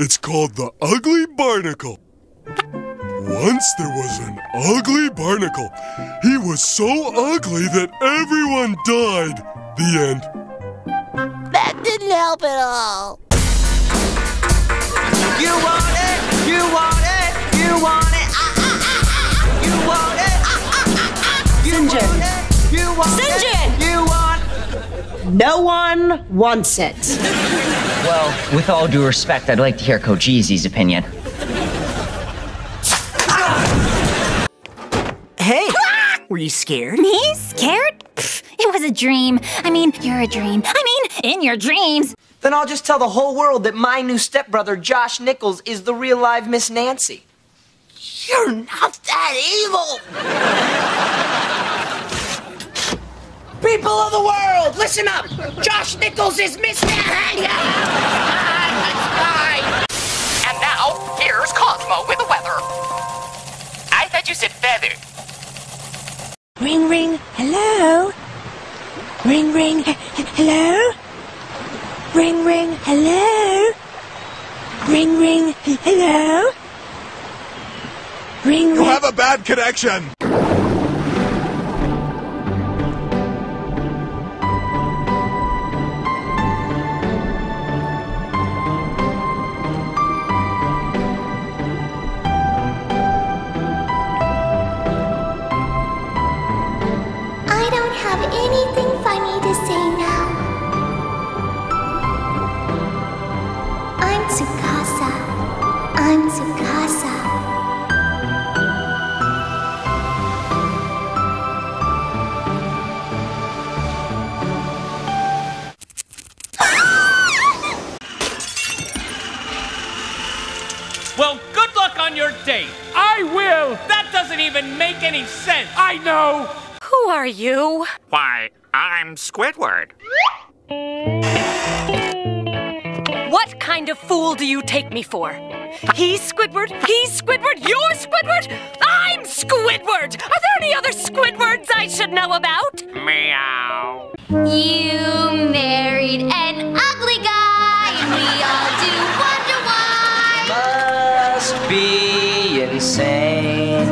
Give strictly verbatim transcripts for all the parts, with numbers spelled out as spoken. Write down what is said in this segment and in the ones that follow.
It's called the Ugly Barnacle. Once there was an ugly barnacle. He was so ugly that everyone died. The end. That didn't help at all. You want it, you want it, you want it, ah, ah, ah, ah. You want it, ah, ah, ah, ah. You Sinjin. Want it, you want Sinjin. It, you want it. No one wants it. Well, with all due respect, I'd like to hear Cojizzy's opinion. Hey, were you scared? Me? Scared? Pff, it was a dream. I mean, you're a dream. I mean, in your dreams. Then I'll just tell the whole world that my new stepbrother, Josh Nichols, is the real live Miss Nancy. You're not that evil! People of the world, listen up! Josh Nichols is Miss Nancy! And now, here's Cosmo with the weather. I thought you said feather. Ring, ring, hello? Ring, ring, hello? Ring, ring, hello? Ring, ring, hello? Ring, ring... You have a bad connection! I don't have anything funny to say now. I'm Tsukasa. I'm Tsukasa. Well, good luck on your date. I will. That doesn't even make any sense. I know. Who are you? Why, I'm Squidward. What kind of fool do you take me for? He's Squidward, he's Squidward, you're Squidward, I'm Squidward! Are there any other Squidwards I should know about? Meow. You married an ugly guy, and we all do wonder why. Must be insane.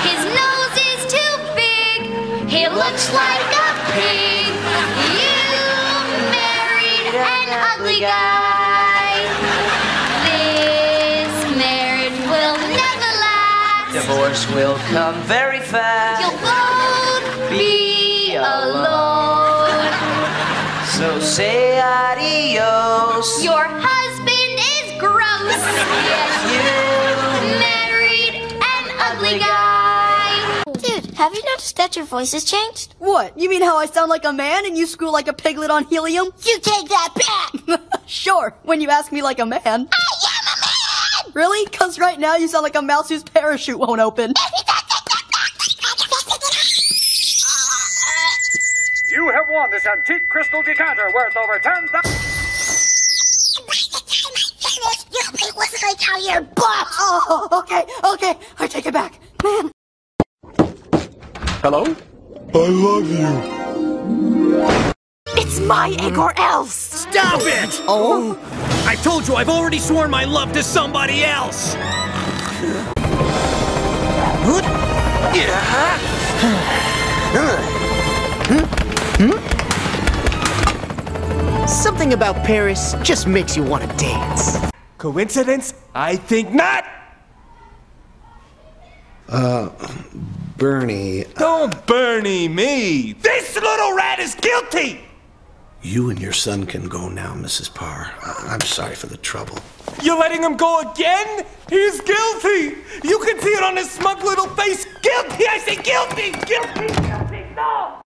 His nose is too big, he looks like a pig. Ugly guy. This marriage will never last. Divorce will come very fast. You'll both be alone. So say adios. Your husband is gross. Yes, you married an ugly guy. Dude, have you noticed that your voice has changed? What? You mean how I sound like a man and you screw like a piglet on helium? You take that back! Sure, when you ask me like a man. I am a man! Really? Because right now you sound like a mouse whose parachute won't open. You have won this antique crystal decanter worth over ten thousand... By the time I finished, you it was like how your butt... Oh, okay, okay. I take it back. Man. Hello? I love you. It's my egg or else! Stop it! Oh? I told you I've already sworn my love to somebody else! Something about Paris just makes you want to dance. Coincidence? I think not! Uh... Bernie... Don't Bernie me! This little rat is guilty! You and your son can go now, Missus Parr. I'm sorry for the trouble. You're letting him go again? He's guilty! You can see it on his smug little face. Guilty! I say guilty! Guilty! Guilty! No!